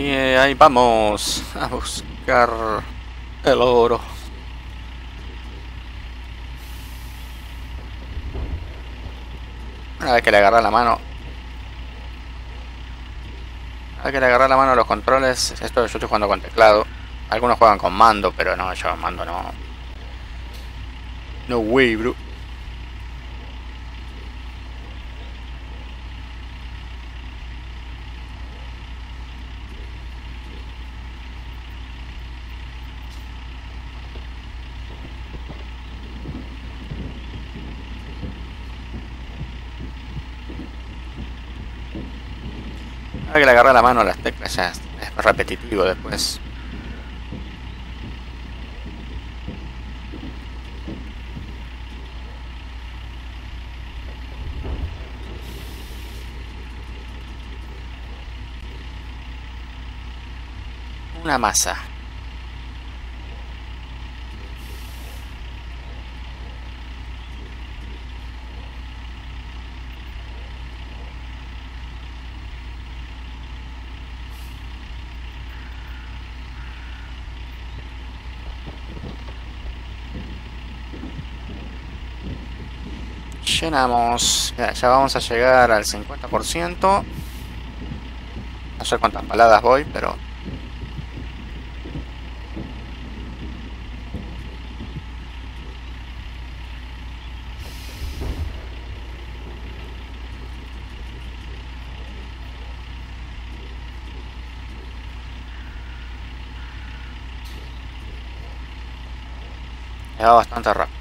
Y ahí vamos a buscar el oro. Hay que le agarrar la mano. Hay que le agarrar la mano a los controles. Esto yo estoy jugando con teclado. Algunos juegan con mando, pero no, yo mando no. No way, bro. Hay que le agarrar la mano a las teclas, ya es repetitivo después. Una masa. Llenamos. Ya vamos a llegar al 50%. No sé cuántas paladas voy, pero... me da bastante rápido.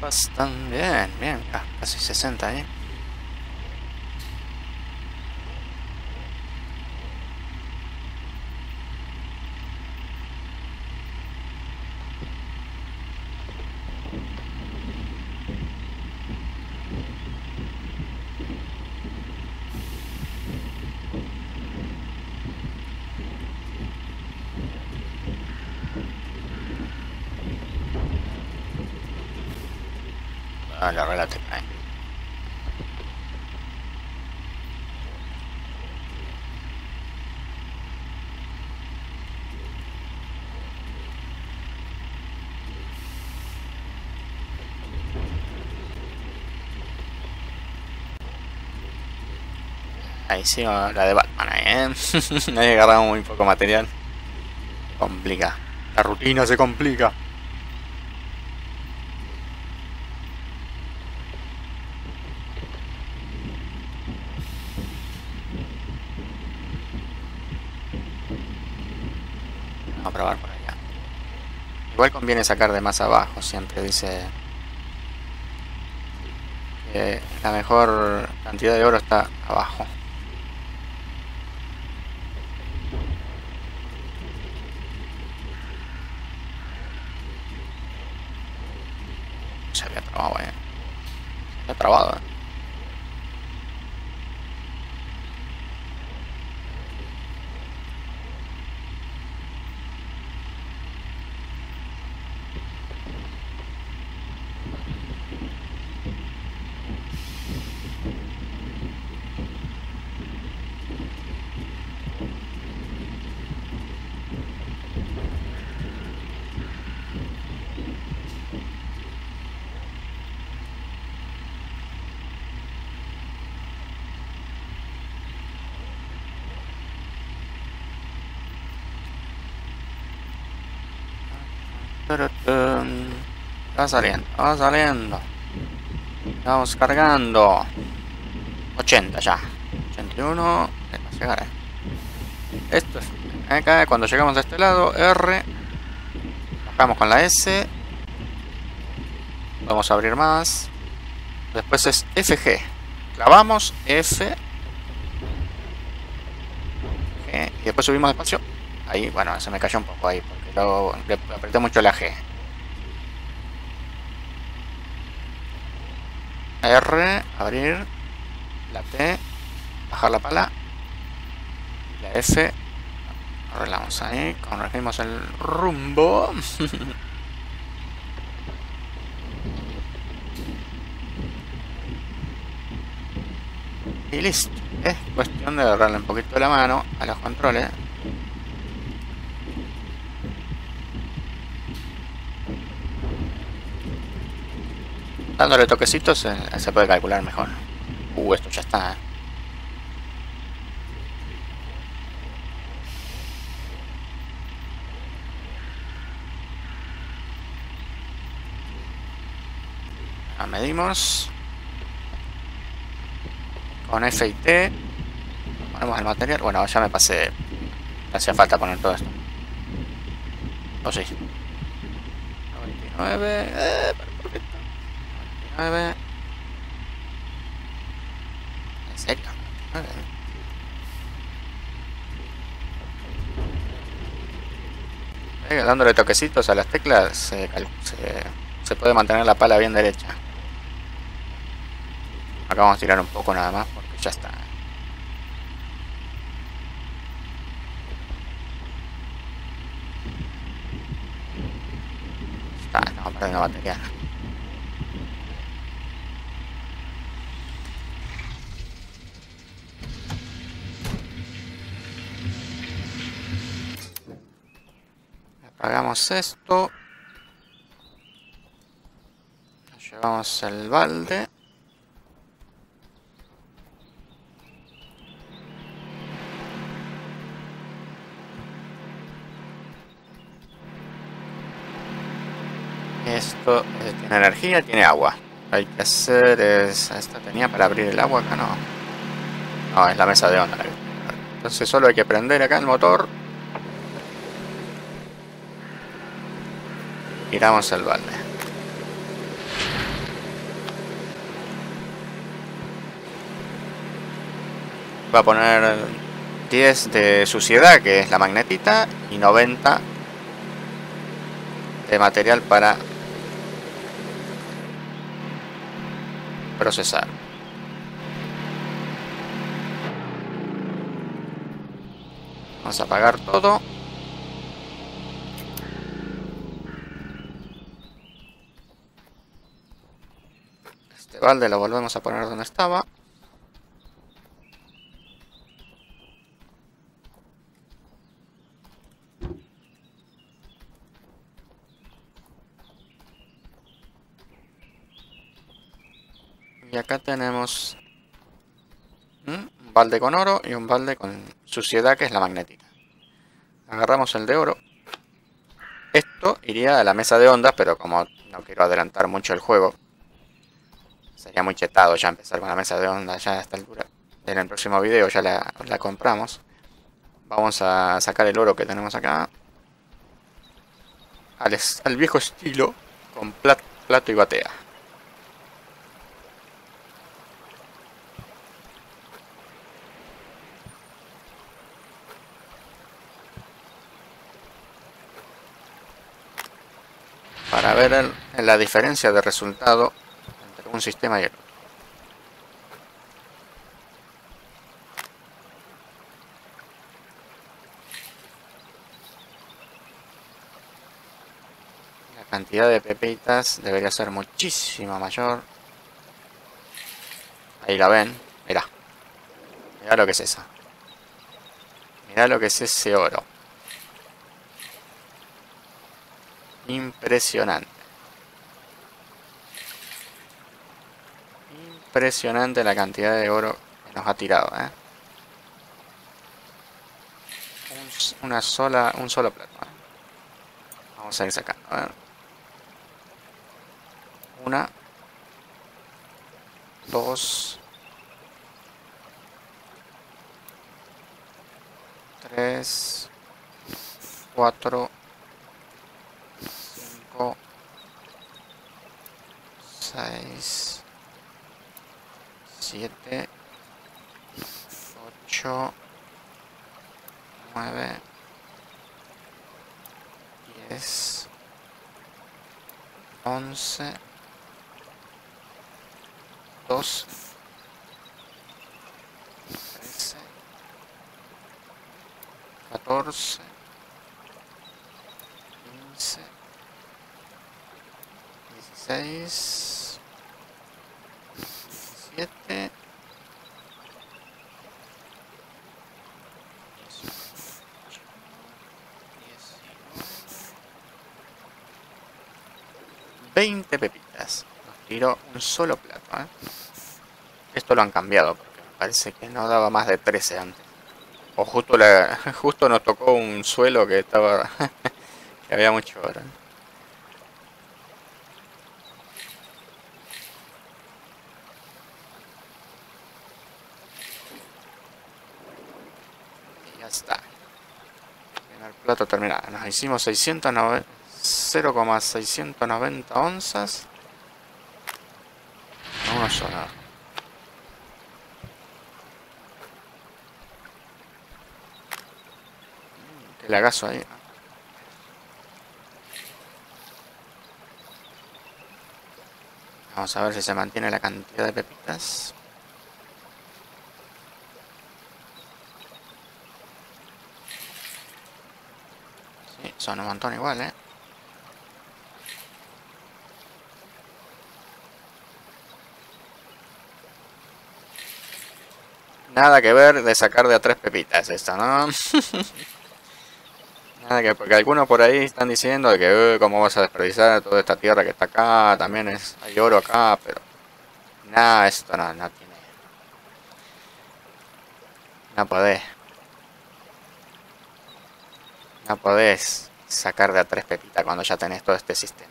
Bastante bien, bien, casi 60, ¿eh? La relate. Ahí sí, la de Batman, no he agarrado muy poco material. Complica. La rutina se complica. Igual conviene sacar de más abajo, siempre dice que la mejor cantidad de oro está abajo. Se había trabado, eh. Se había trabado, eh. Va saliendo, va saliendo. Vamos cargando. 80 ya. 81. Llegaré. Esto es. Acá cuando llegamos a este lado, R. Bajamos con la S. Vamos a abrir más. Después es FG. Clavamos F. G. Y después subimos despacio. Ahí, bueno, se me cayó un poco ahí, porque luego le apreté mucho la G. R, abrir, la T, bajar la pala, la F, arreglamos ahí, corregimos el rumbo. Y listo, es cuestión de agarrarle un poquito la mano a los controles. Dándole toquecitos se puede calcular mejor. Esto ya está, ¿eh? La medimos con F y T, ponemos el material. Bueno, ya me pasé, me hacía falta poner todo esto. O sí, 99, perfecto. 9. ¿En serio? 9. Dándole toquecitos a las teclas se puede mantener la pala bien derecha. Acá vamos a tirar un poco nada más porque ya está. Estamos perdiendo batería. Hagamos esto, nos llevamos el balde, esto tiene energía, tiene agua. Hay que hacer es, esta tenía para abrir el agua, acá no, no, es la mesa de onda, entonces solo hay que prender acá el motor. Tiramos el balde. Voy a poner 10 de suciedad, que es la magnetita, y 90 de material para procesar. Vamos a apagar todo. Balde lo volvemos a poner donde estaba. Y acá tenemos un balde con oro y un balde con suciedad, que es la magnetita. Agarramos el de oro. Esto iría a la mesa de ondas, pero como no quiero adelantar mucho el juego, sería muy chetado ya empezar con la mesa de onda ya a esta altura. En el próximo video ya la compramos. Vamos a sacar el oro que tenemos acá. Al viejo estilo, con plato y batea. Para ver la diferencia de resultado. Un sistema y otro. La cantidad de pepitas debería ser muchísimo mayor. Ahí la ven, mirá. Mirá lo que es esa. Mirá lo que es ese oro. Impresionante. Impresionante la cantidad de oro que nos ha tirado, ¿eh? Un solo plato. Vamos a ir sacando, a ver. 1, 2, 3, 4, 5, 6, 7, 8, 9, 10, 11, 12, 13, 14, 15, 16, 17, 20 pepitas. Nos tiró un solo plato, ¿eh? Esto lo han cambiado porque me parece que no daba más de 13 antes. O justo, justo nos tocó un suelo que estaba que había mucho ahora. Y ya está. En el plato terminado. Nos hicimos 690. 0,690 onzas. Vamos a sonar. Que le agazo ahí. Vamos a ver si se mantiene la cantidad de pepitas. Sí, son un montón igual, ¿eh? Nada que ver de sacar de a 3 pepitas esta, ¿no? Nada que, porque algunos por ahí están diciendo de que cómo vas a desperdiciar toda esta tierra que está acá, también es, hay oro acá, pero nada, esto nada, no tiene. No podés. No podés sacar de a 3 pepitas cuando ya tenés todo este sistema.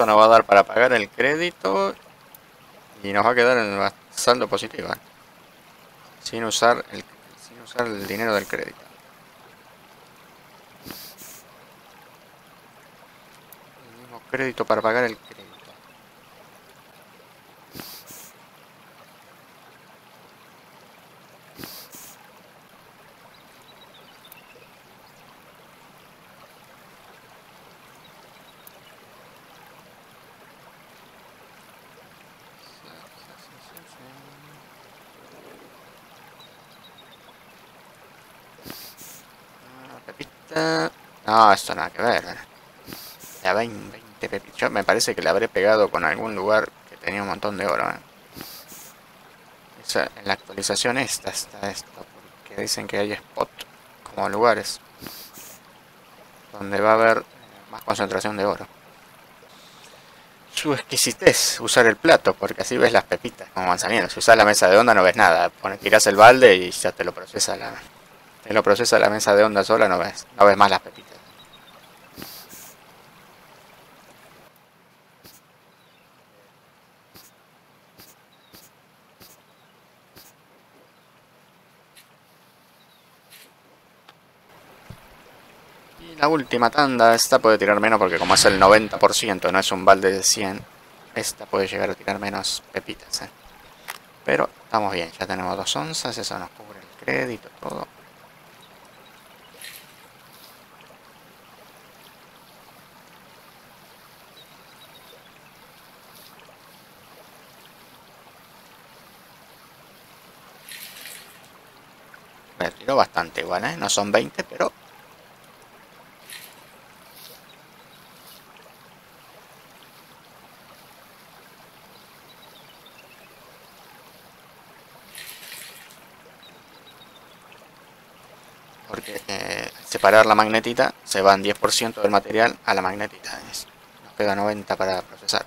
Esto nos va a dar para pagar el crédito y nos va a quedar en saldo positivo, ¿eh? sin usar el dinero del crédito. El mismo crédito para pagar el crédito. No, esto nada que ver. Ya 20 pepitas. Yo me parece que le habré pegado con algún lugar que tenía un montón de oro, ¿eh? En la actualización esta está esto, porque dicen que hay spot como lugares donde va a haber más concentración de oro. Su exquisitez, usar el plato, porque así ves las pepitas como van saliendo. Si usas la mesa de onda no ves nada. Tirás el balde y ya te lo procesa la... Él lo procesa la mesa de onda sola, no ves más las pepitas. Y la última tanda, esta puede tirar menos porque como es el 90%, no es un balde de 100, esta puede llegar a tirar menos pepitas, ¿eh? Pero estamos bien, ya tenemos 2 onzas, eso nos cubre el crédito, todo. Me tiró bastante igual, ¿eh? No son 20, pero... Porque al separar la magnetita, se van 10% del material a la magnetita. Nos queda 90 para procesar.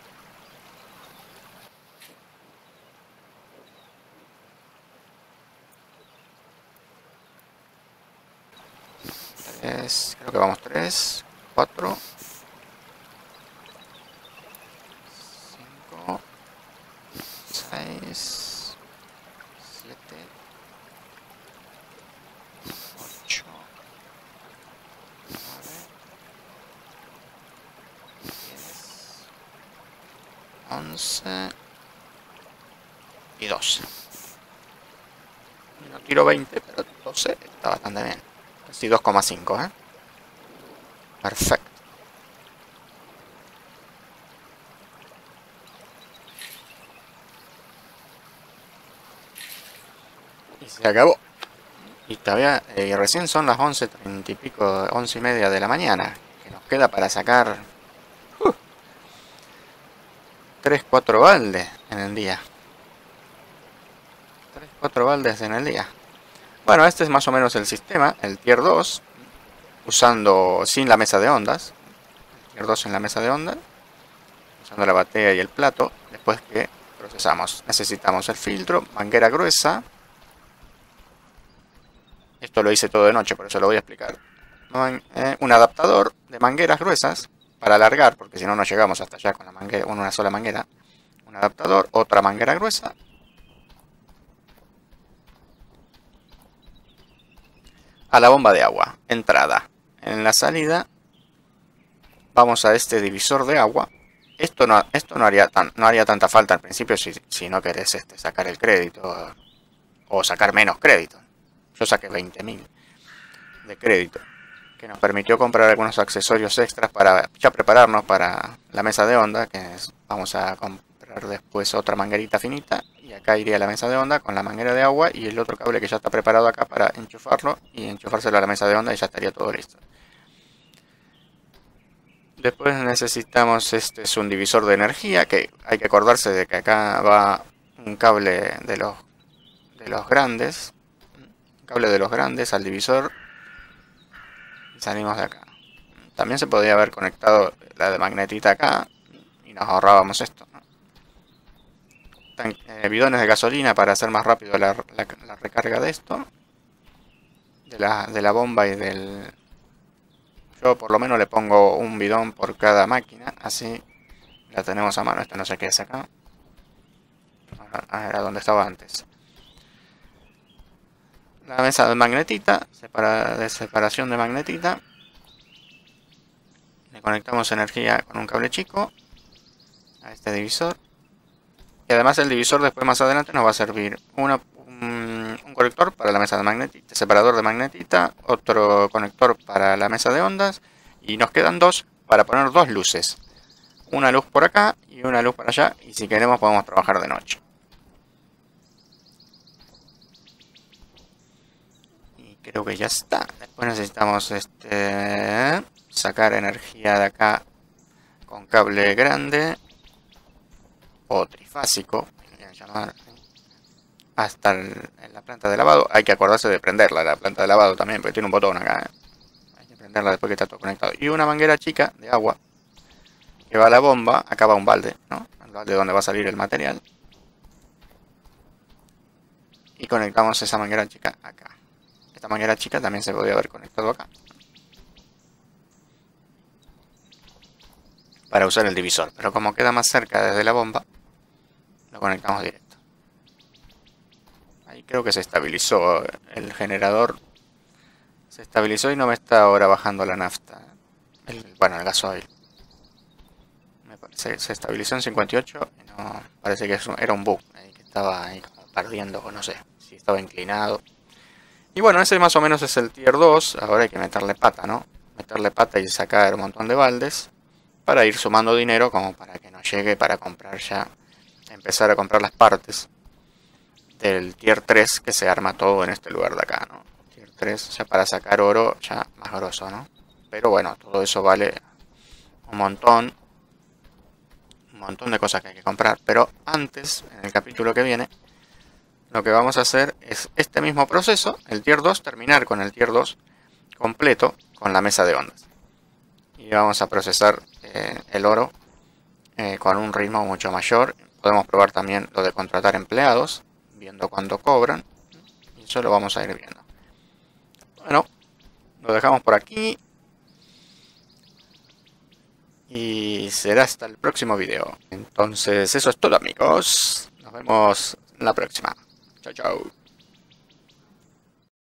Creo que vamos 3, 4, 5, 6, 7, 8, 9, 11 y 12. No tiro 20, pero 12 está bastante bien. Casi 2,5, ¿eh? Perfecto. Y se acabó. Y todavía, recién son las 11:30 y pico, 11:30 de la mañana. Que nos queda para sacar 3-4 baldes en el día. 3-4 baldes en el día. Bueno, este es más o menos el sistema, el tier 2, usando sin la mesa de ondas. El tier 2 en la mesa de ondas, usando la batea y el plato. Después que procesamos, necesitamos el filtro, manguera gruesa. Esto lo hice todo de noche, por eso lo voy a explicar. Un adaptador de mangueras gruesas para alargar, porque si no, no llegamos hasta allá con la manguera, una sola manguera. Un adaptador, otra manguera gruesa. A la bomba de agua, entrada. En la salida vamos a este divisor de agua. Esto no haría tanta falta al principio si no querés sacar el crédito o sacar menos crédito. Yo saqué 20.000 de crédito, que nos permitió comprar algunos accesorios extras para ya prepararnos para la mesa de onda, vamos a comprar después otra manguerita finita. Y acá iría la mesa de onda con la manguera de agua y el otro cable que ya está preparado acá para enchufarlo y enchufárselo a la mesa de onda, y ya estaría todo listo. Después necesitamos, este es un divisor de energía, que hay que acordarse de que acá va un cable de los grandes. Cable de los grandes al divisor y salimos de acá. También se podría haber conectado la de magnetita acá y nos ahorrábamos esto, ¿no? Bidones de gasolina para hacer más rápido la recarga de esto, de la bomba y del... Yo por lo menos le pongo un bidón por cada máquina, así la tenemos a mano. Esto no sé qué es acá, era donde estaba antes. La mesa de magnetita, separación de magnetita. Le conectamos energía con un cable chico a este divisor. Y además el divisor después más adelante nos va a servir un conector para la mesa de magnetita, separador de magnetita, otro conector para la mesa de ondas. Y nos quedan dos para poner dos luces. Una luz por acá y una luz para allá. Y si queremos podemos trabajar de noche. Creo que ya está. Después necesitamos sacar energía de acá con cable grande o trifásico, podrían llamar, hasta en la planta de lavado. Hay que acordarse de prenderla, la planta de lavado también, porque tiene un botón acá, ¿eh? Hay que prenderla después que está todo conectado. Y una manguera chica de agua que va a la bomba. Acá va un balde, ¿no? El balde donde va a salir el material. Y conectamos esa manguera chica acá. Esta manguera chica también se podría haber conectado acá para usar el divisor, pero como queda más cerca desde la bomba, lo conectamos directo. Ahí creo que se estabilizó el generador. Se estabilizó y no me está ahora bajando la nafta. El gasoil. Me parece que se estabilizó en 58. Y no, parece que era un bug. Ahí que estaba ahí como perdiendo, o no sé si estaba inclinado. Y bueno, ese más o menos es el tier 2. Ahora hay que meterle pata, ¿no? Meterle pata y sacar un montón de baldes para ir sumando dinero, como para que nos llegue para comprar ya, empezar a comprar las partes del tier 3 que se arma todo en este lugar de acá, ¿no? Tier 3, ya para sacar oro, ya más grosso, ¿no? Pero bueno, todo eso vale un montón de cosas que hay que comprar. Pero antes, en el capítulo que viene, lo que vamos a hacer es este mismo proceso, el tier 2, terminar con el tier 2 completo con la mesa de ondas. Y vamos a procesar el oro con un ritmo mucho mayor. Podemos probar también lo de contratar empleados, viendo cuánto cobran. Y eso lo vamos a ir viendo. Bueno, lo dejamos por aquí. Y será hasta el próximo video. Entonces eso es todo, amigos. Nos vemos en la próxima. Chao, chao.